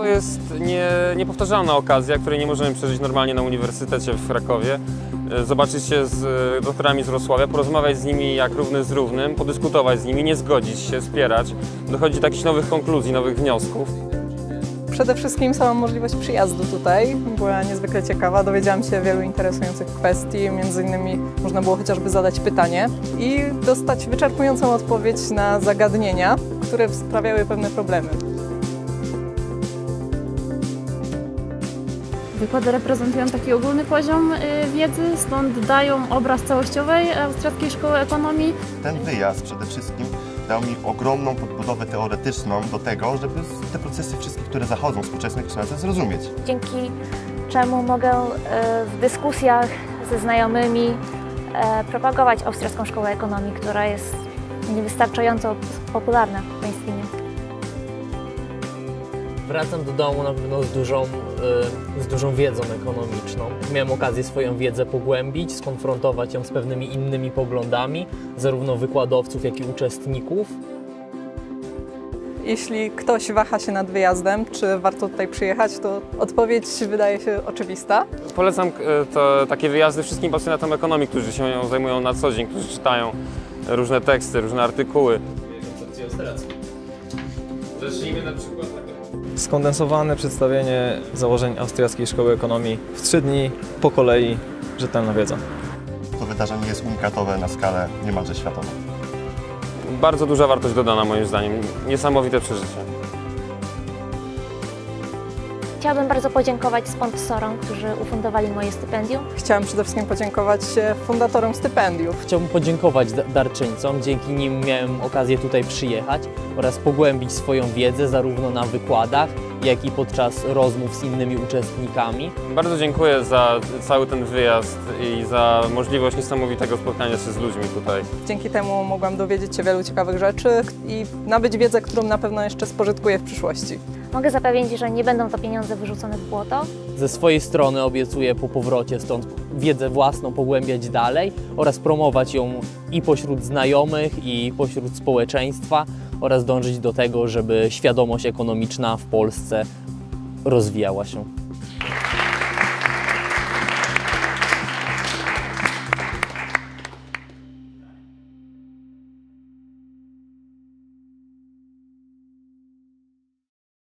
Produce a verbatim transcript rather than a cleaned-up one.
to jest nie, niepowtarzalna okazja, której nie możemy przeżyć normalnie na uniwersytecie w Krakowie. Zobaczyć się z doktorami z Wrocławia, porozmawiać z nimi jak równy z równym, podyskutować z nimi, nie zgodzić się, wspierać. Dochodzi do jakichś nowych konkluzji, nowych wniosków. Przede wszystkim sama możliwość przyjazdu tutaj była niezwykle ciekawa. Dowiedziałam się wielu interesujących kwestii, między innymi można było chociażby zadać pytanie i dostać wyczerpującą odpowiedź na zagadnienia, które sprawiały pewne problemy. Wykłady reprezentują taki ogólny poziom wiedzy, stąd dają obraz całościowej Austriackiej Szkoły Ekonomii. Ten wyjazd przede wszystkim dał mi ogromną podbudowę teoretyczną do tego, żeby te procesy wszystkie, które zachodzą w współczesnej kształce, zrozumieć. Dzięki czemu mogę w dyskusjach ze znajomymi propagować Austriacką Szkołę Ekonomii, która jest niewystarczająco popularna w państwie. Wracam do domu na pewno z dużą, z dużą wiedzą ekonomiczną. Miałem okazję swoją wiedzę pogłębić, skonfrontować ją z pewnymi innymi poglądami, zarówno wykładowców, jak i uczestników. Jeśli ktoś waha się nad wyjazdem, czy warto tutaj przyjechać, to odpowiedź wydaje się oczywista. Polecam to, takie wyjazdy wszystkim pasjonatom ekonomii, którzy się nią zajmują na co dzień, którzy czytają różne teksty, różne artykuły. Koncepcję austriacką. Zacznijmy na przykład skondensowane przedstawienie założeń Austriackiej Szkoły Ekonomii w trzy dni, po kolei, rzetelna wiedza. To wydarzenie jest unikatowe na skalę niemalże światową. Bardzo duża wartość dodana moim zdaniem, niesamowite przeżycie. Chciałabym bardzo podziękować sponsorom, którzy ufundowali moje stypendium. Chciałam przede wszystkim podziękować fundatorom stypendiów. Chciałbym podziękować darczyńcom, dzięki nim miałem okazję tutaj przyjechać oraz pogłębić swoją wiedzę zarówno na wykładach, jak i podczas rozmów z innymi uczestnikami. Bardzo dziękuję za cały ten wyjazd i za możliwość niesamowitego spotkania się z ludźmi tutaj. Dzięki temu mogłam dowiedzieć się wielu ciekawych rzeczy i nabyć wiedzę, którą na pewno jeszcze spożytkuję w przyszłości. Mogę zapewnić, że nie będą to pieniądze wyrzucone w błoto. Ze swojej strony obiecuję po powrocie stąd wiedzę własną pogłębiać dalej oraz promować ją i pośród znajomych, i pośród społeczeństwa oraz dążyć do tego, żeby świadomość ekonomiczna w Polsce rozwijała się.